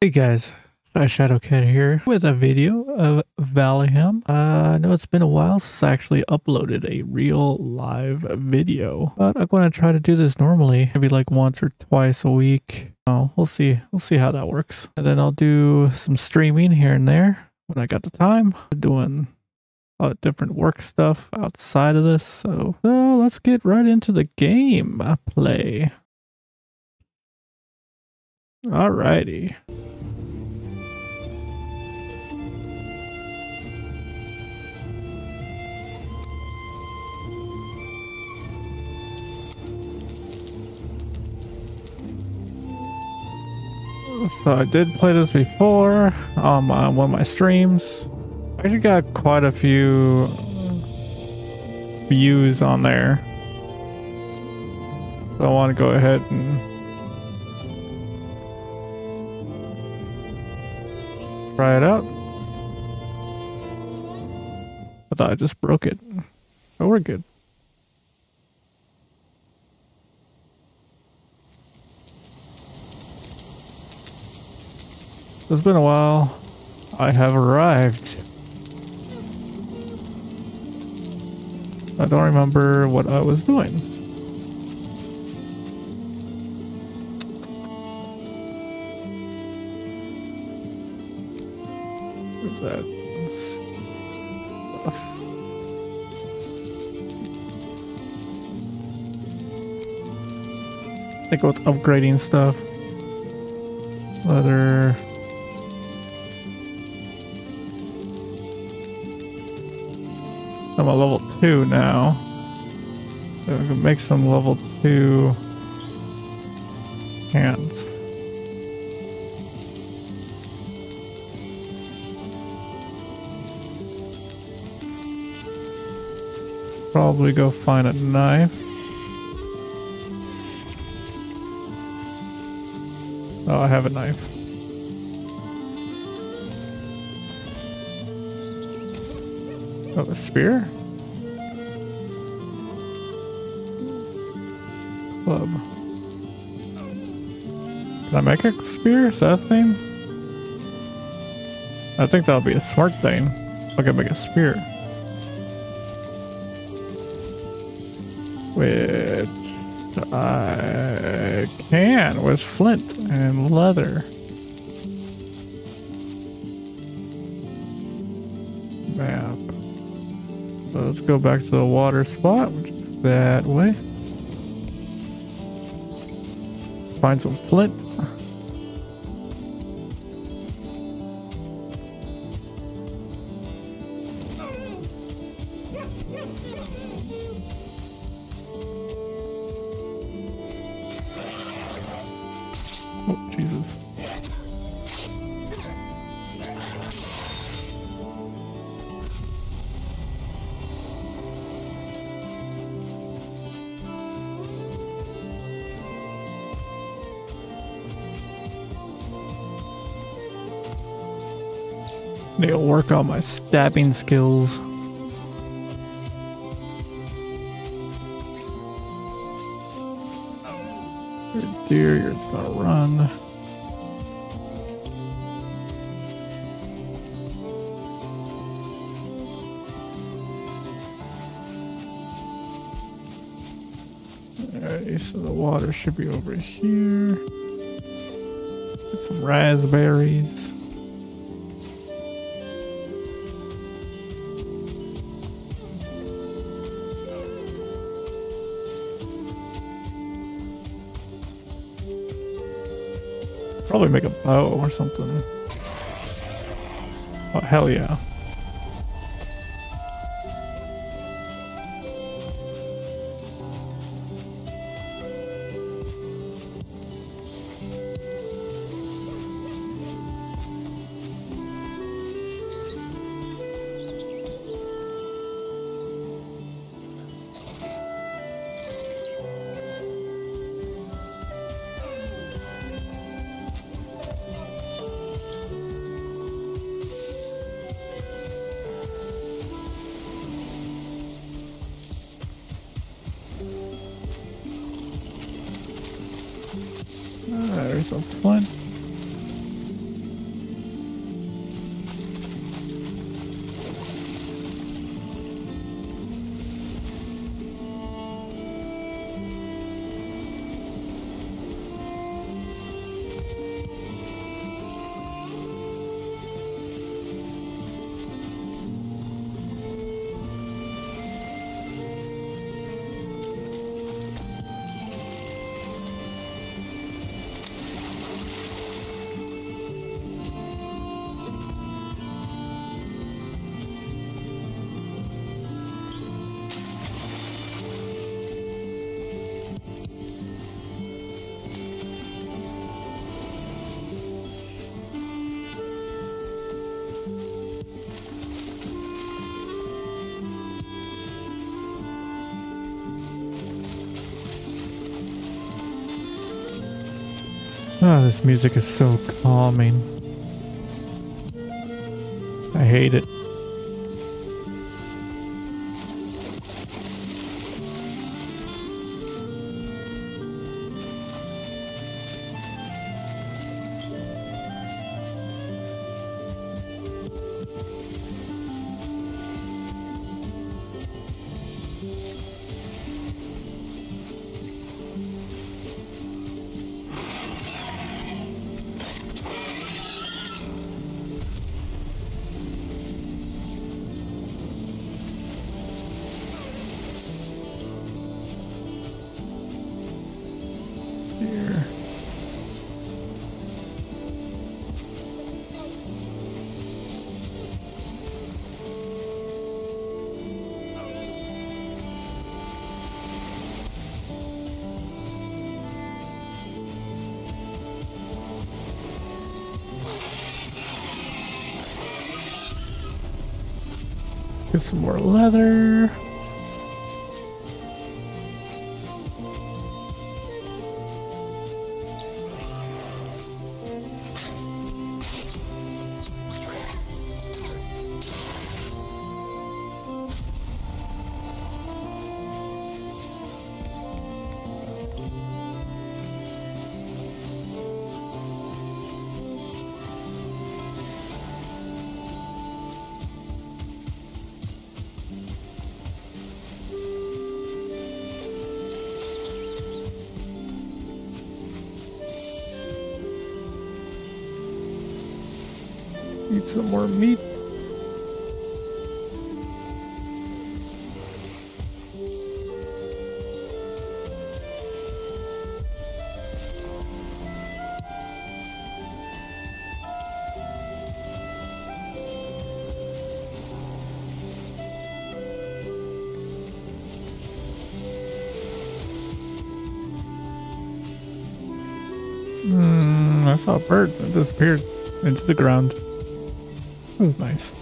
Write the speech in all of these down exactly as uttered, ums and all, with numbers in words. Hey guys, Shadowcat here with a video of Valheim. Uh, I know it's been a while since I actually uploaded a real live video, but I'm going to try to do this normally, maybe like once or twice a week. Oh, we'll see. We'll see how that works. And then I'll do some streaming here and there when I got the time. I'm doing uh, different work stuff outside of this. So, so let's get right into the game play. Alrighty. So I did play this before um, on one of my streams. I actually got quite a few views on there. So I want to go ahead and try it out. I thought I just broke it. Oh, we're good. It's been a while. I have arrived. I don't remember what I was doing. That stuff. I think it was upgrading stuff. Leather. I'm a level two now. So we can make some level two hands. Probably go find a knife. Oh, I have a knife. Oh, a spear? Club. Can I make a spear? Is that a thing? I think that'll be a smart thing. I can make a spear. Which I can with flint and leather. Map. So let's go back to the water spot, which is that way. Find some flint. Need to work on my stabbing skills. Your deer, you're gonna run. Alright, so the water should be over here. Get some raspberries. Probably make a bow or something. Oh, hell yeah. There's a flint. Oh, this music is so calming. I hate it. Get some more leather. Eat some more meat. Hmm, I saw a bird that disappeared into the ground. That was nice.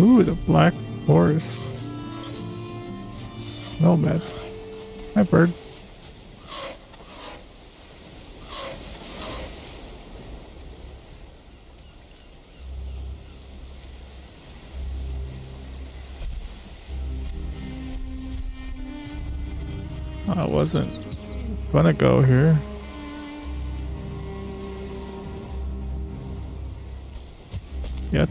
Ooh, the black forest. Nomads. Hi, bird. I wasn't gonna go here. Yet.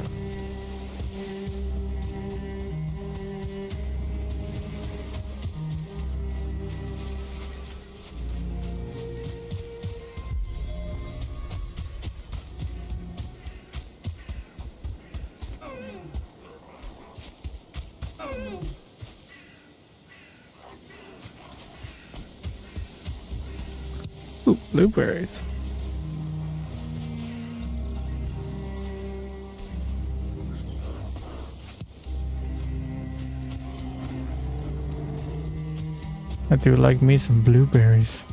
Ooh, blueberries. I do like me some blueberries.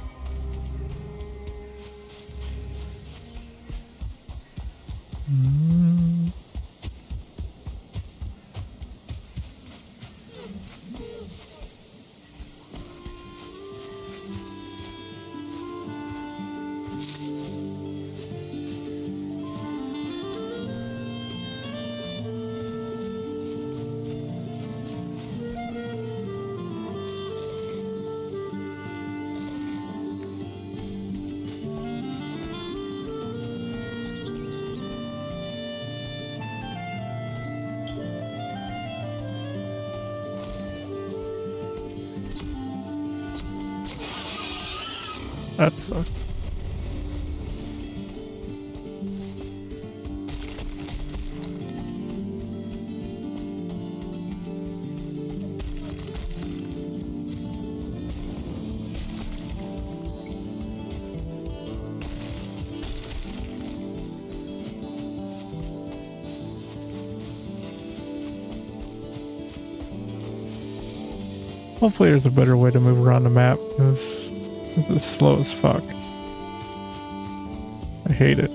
Mm. That sucked. Hopefully there's a better way to move around the map, because it's slow as fuck. I hate it.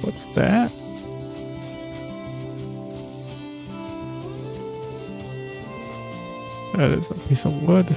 What's that? That is a piece of wood.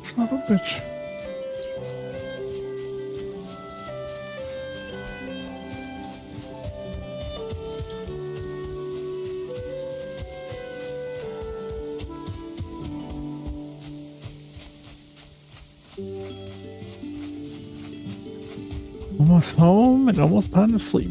Son of a bitch. Almost home and almost time to sleep.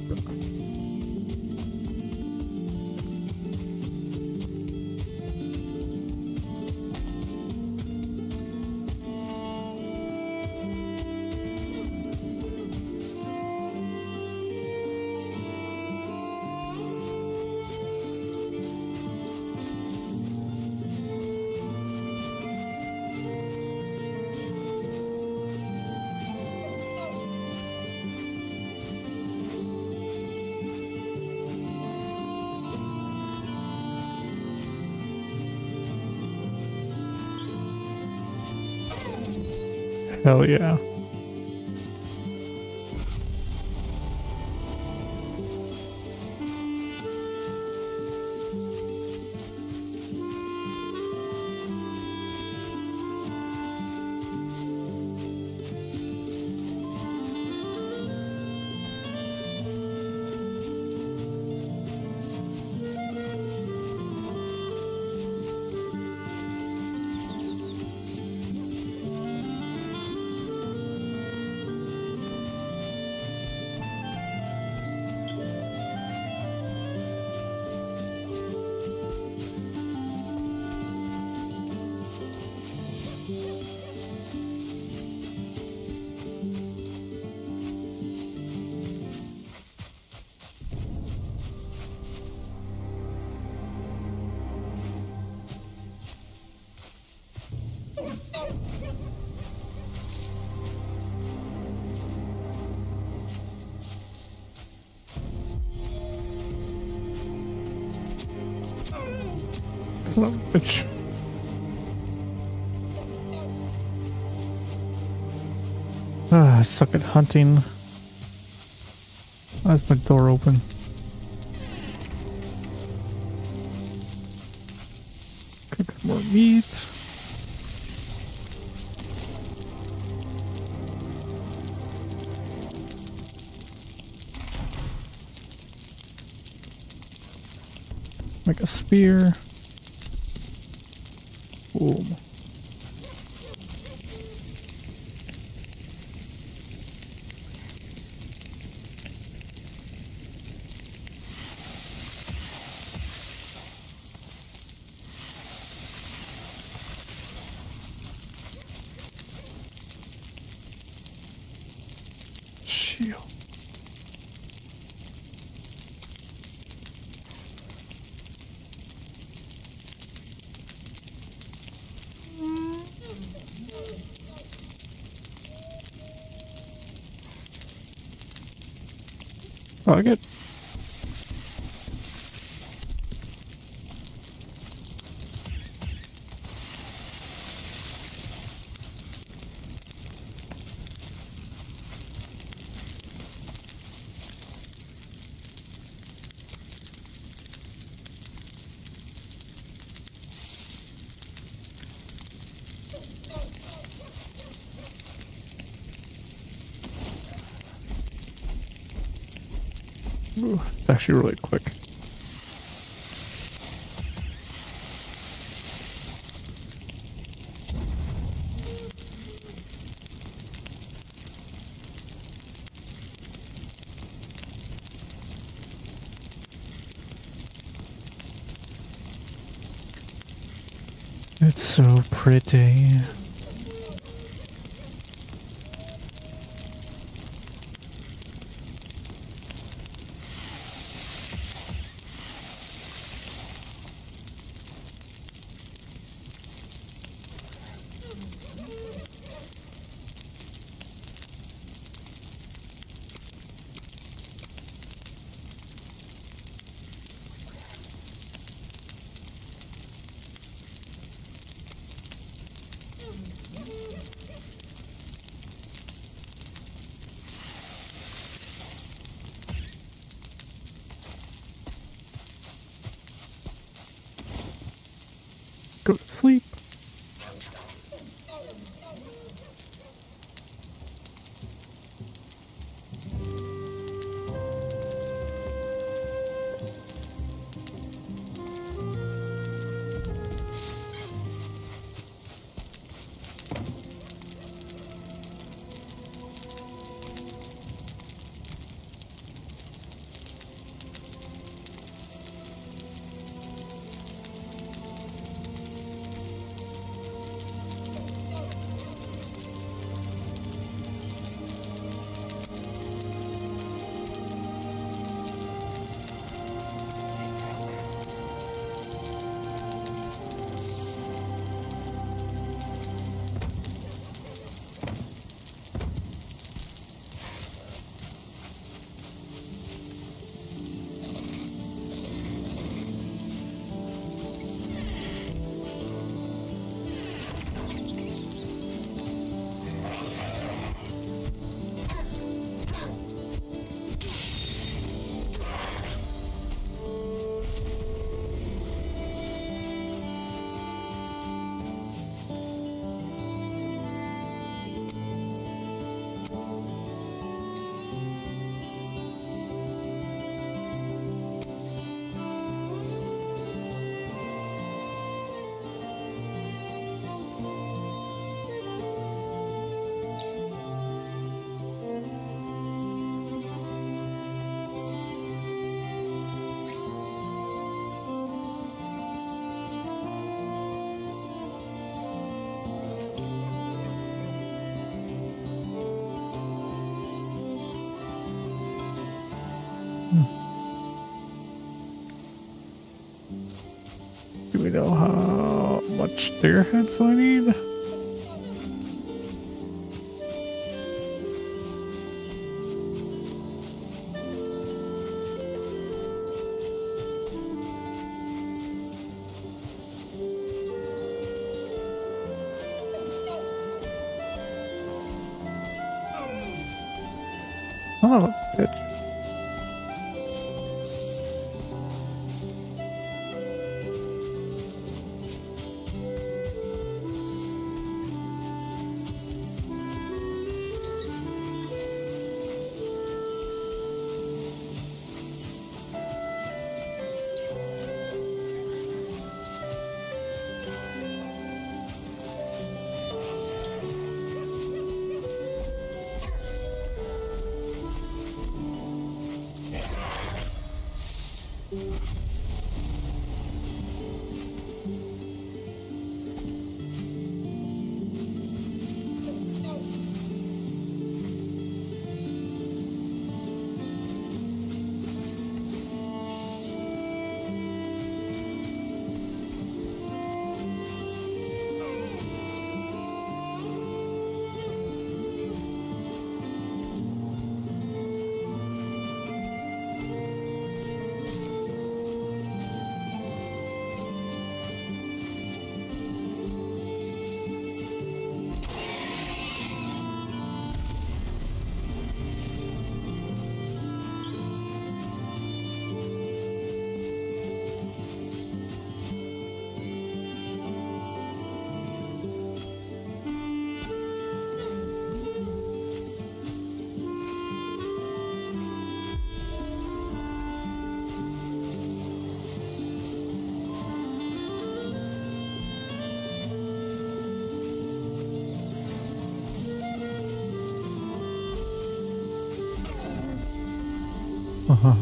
Hell yeah. Bitch. Ah, I suck at hunting. Why is my door open? Cook more meat. Make a spear. Boom. shield. Oh, good. Ooh, it's actually really quick. It's so pretty. Go to sleep. Do we know how much spearheads I need? Oh, good. Uh-huh.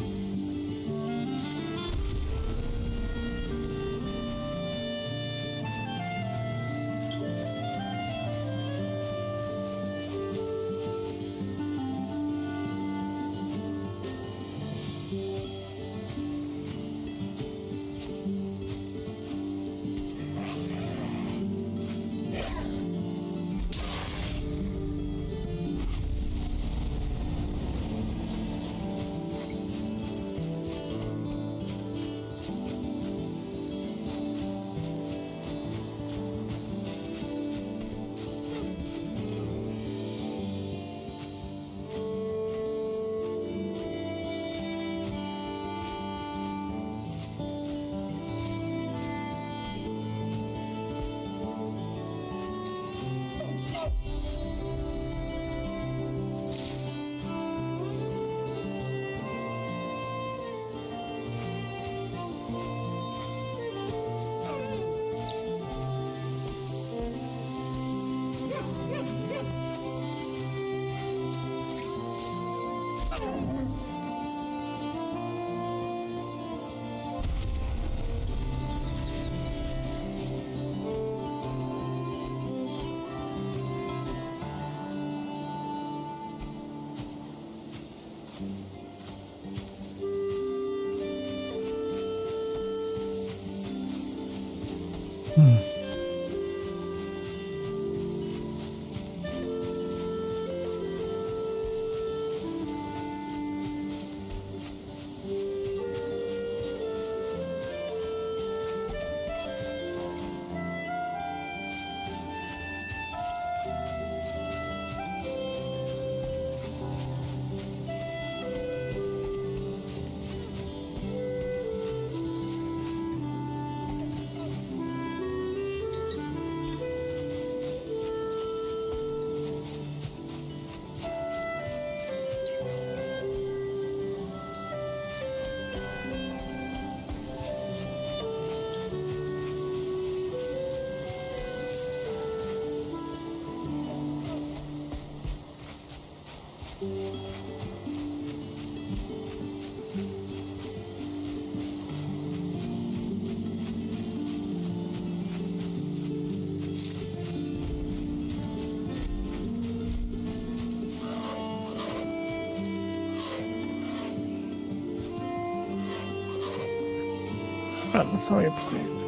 Sorry, please.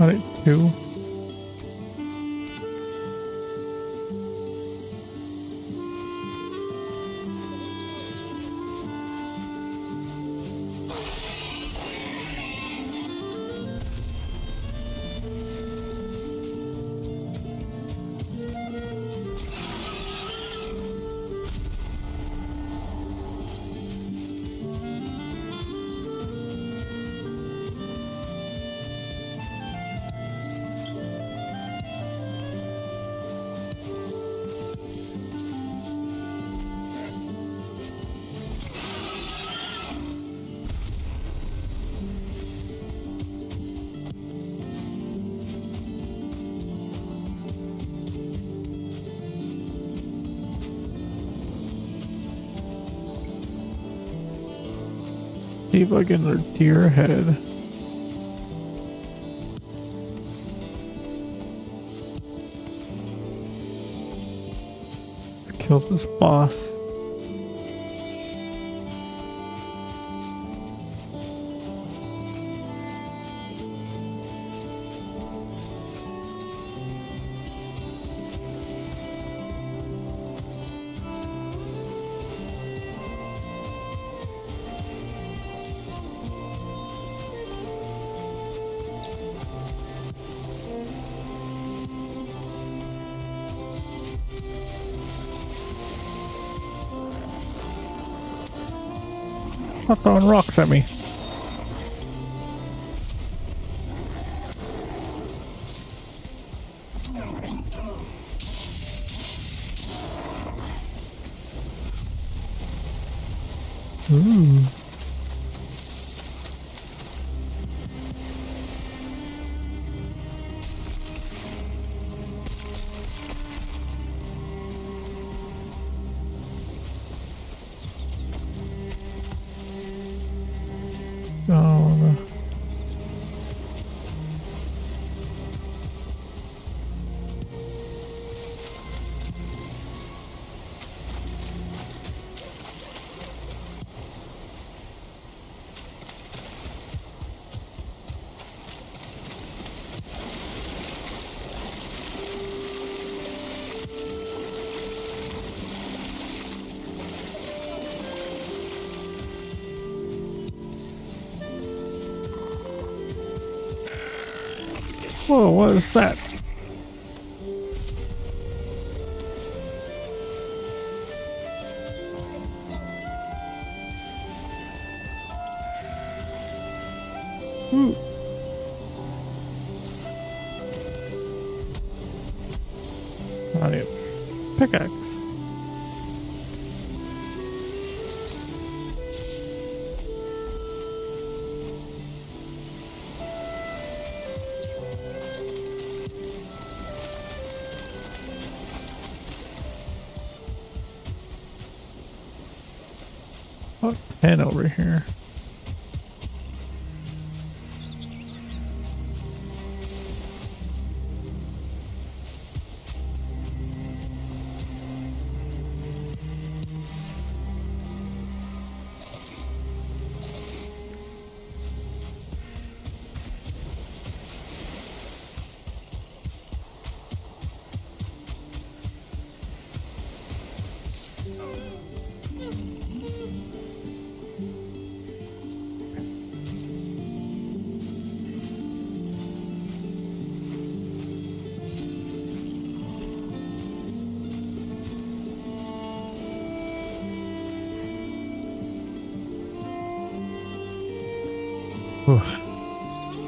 All right, two. Like in their deer head. Kill this boss. Stop throwing rocks at me. Oh, whoa, what is that? Ooh. I need a pickaxe. Ten over here.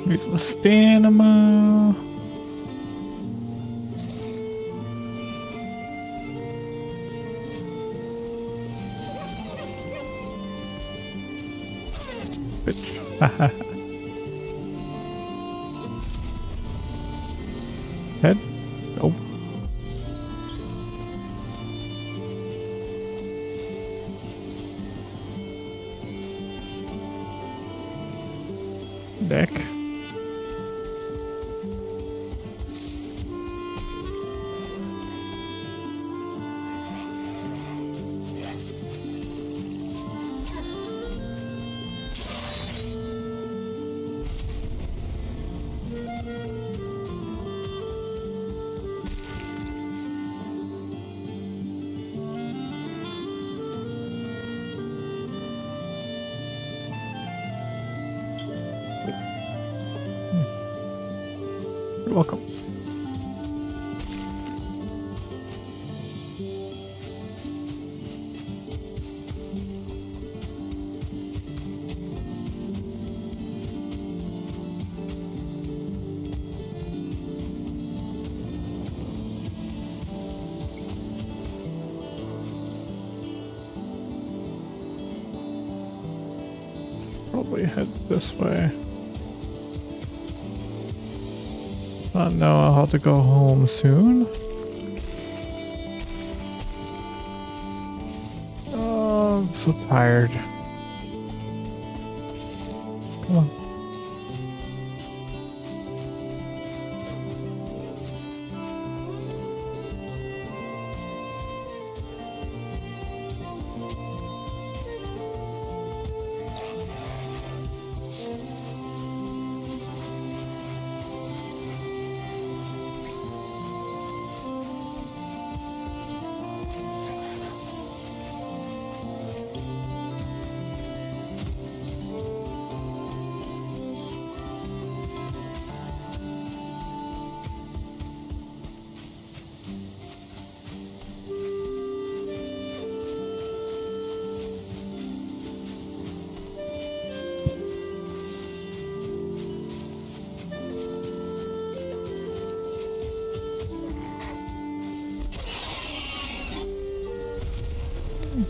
Need some stamina. Bitch. Haha. Head? Nope. Deck. Welcome. Probably head this way. I know I'll have to go home soon. Oh, I'm so tired. Come on.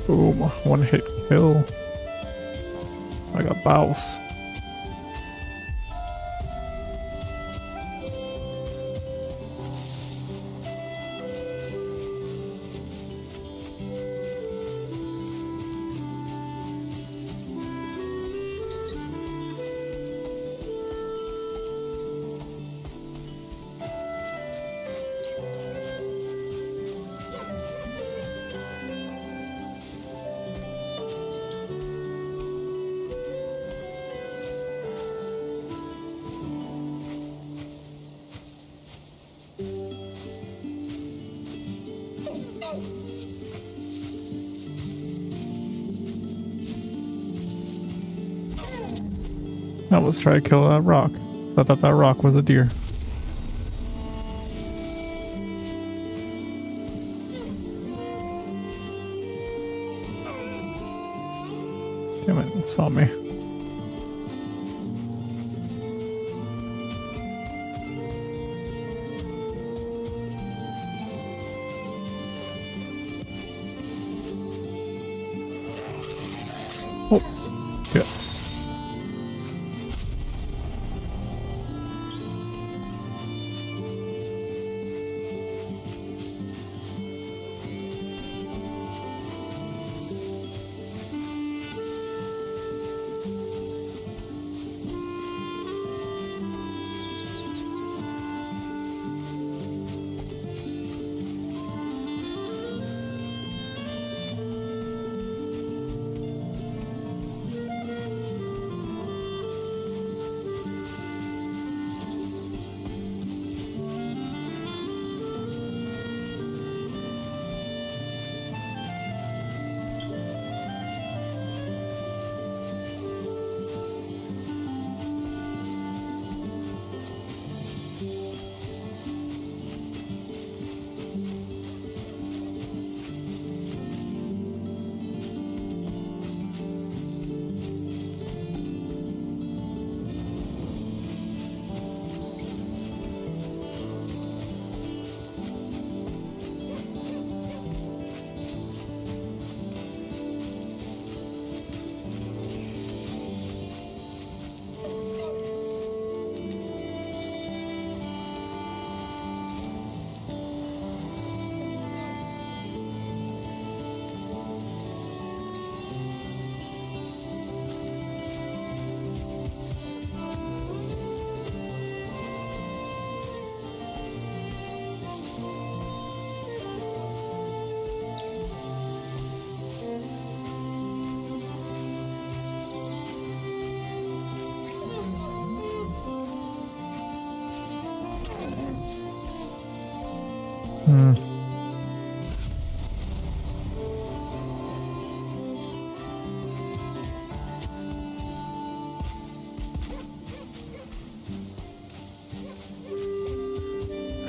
Boom, one hit kill. I got bows. Now let's try to kill that rock. I thought that rock was a deer. Damn it, it saw me.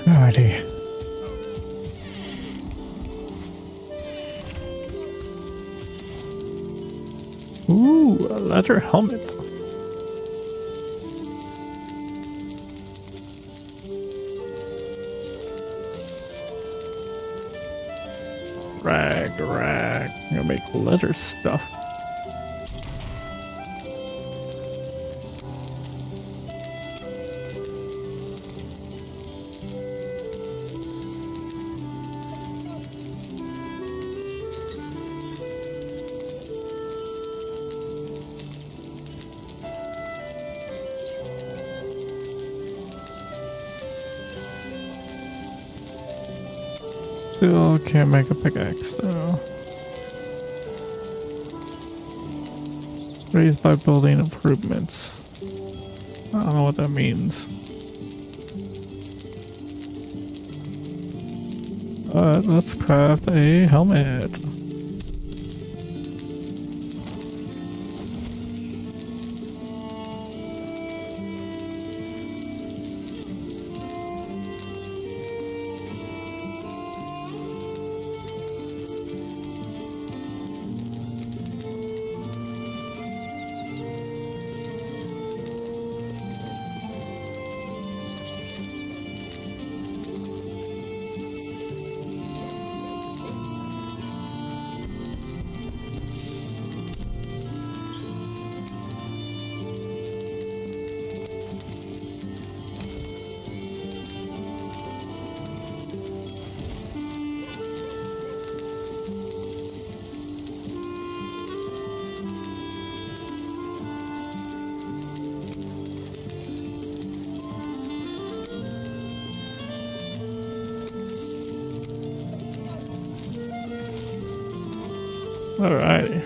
Alrighty. Ooh, a leather helmet. Rag, rag. I'm gonna make leather stuff. Still can't make a pickaxe though. Raised by building improvements. I don't know what that means. Alright, let's craft a helmet. Alrighty.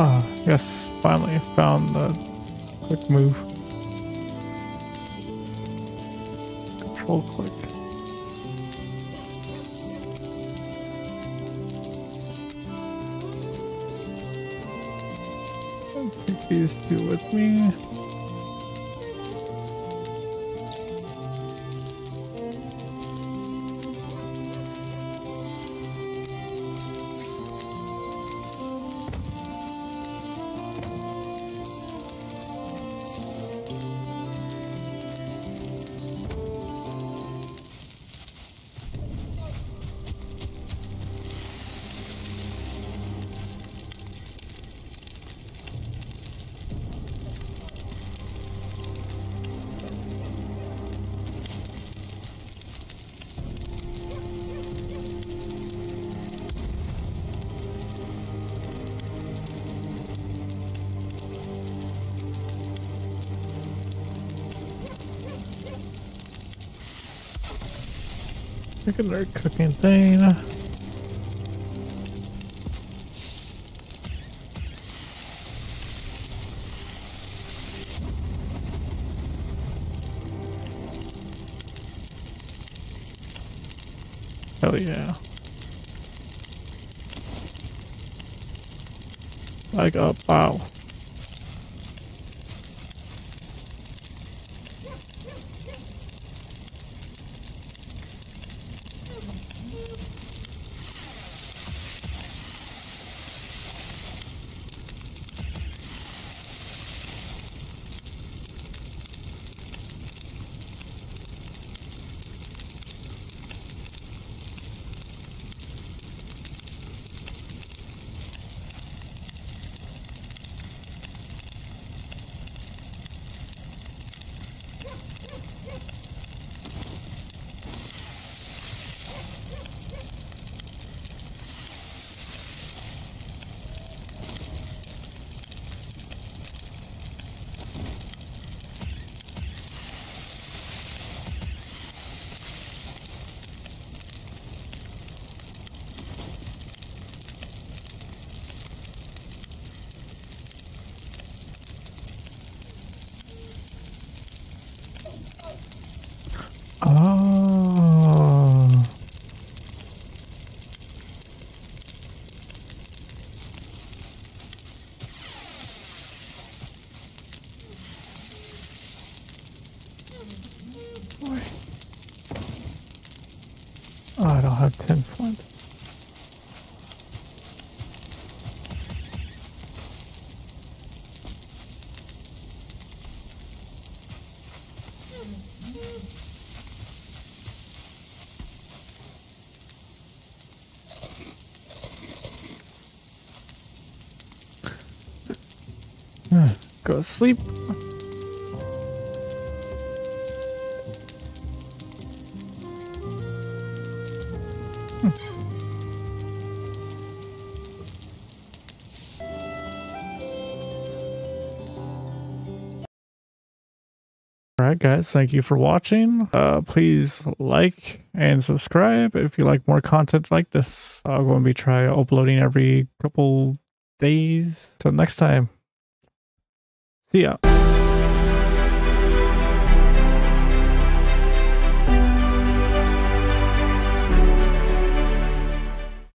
Ah, yes, finally found the quick move. Control click. I'll take these two with me. I can learn cooking thing. Hell yeah. Like a wow. Oh. Boy. Oh, I don't have ten flint. Go sleep. Hmm. Alright guys, thank you for watching. Uh, please like and subscribe if you like more content like this. I'm going to be trying uploading every couple days. Till next time. See ya.